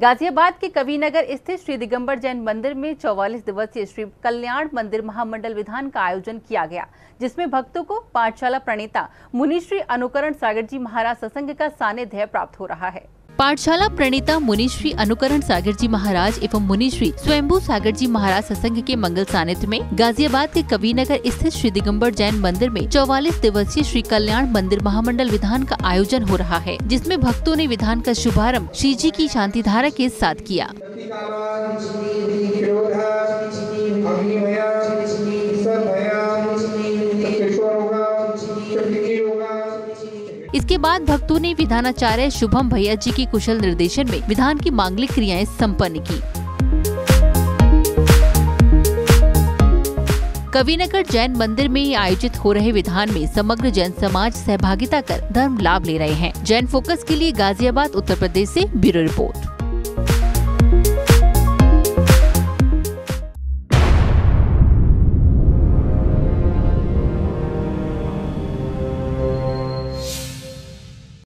गाजियाबाद के कविनगर स्थित श्री दिगम्बर जैन मंदिर में 44 दिवसीय श्री कल्याण मंदिर महामंडल विधान का आयोजन किया गया, जिसमें भक्तों को पाठशाला प्रणेता मुनिश्री अनुकरण सागर जी महाराज सत्संग का सानिध्य प्राप्त हो रहा है। पाठशाला प्रणेता मुनिश्री अनुकरण सागर जी महाराज एवं मुनिश्री स्वयंभू सागर जी महाराज सत्संग के मंगल सानिध्य में गाजियाबाद के कविनगर स्थित श्री दिगम्बर जैन मंदिर में 44 दिवसीय श्री कल्याण मंदिर महामंडल विधान का आयोजन हो रहा है, जिसमें भक्तों ने विधान का शुभारंभ श्री जी की शांति धारा के साथ किया। इसके बाद भक्तों ने विधानाचार्य शुभम भैया जी के कुशल निर्देशन में विधान की मांगलिक क्रियाएं संपन्न की। कविनगर जैन मंदिर में आयोजित हो रहे विधान में समग्र जैन समाज सहभागिता कर धर्म लाभ ले रहे हैं। जैन फोकस के लिए गाजियाबाद उत्तर प्रदेश से ब्यूरो रिपोर्ट।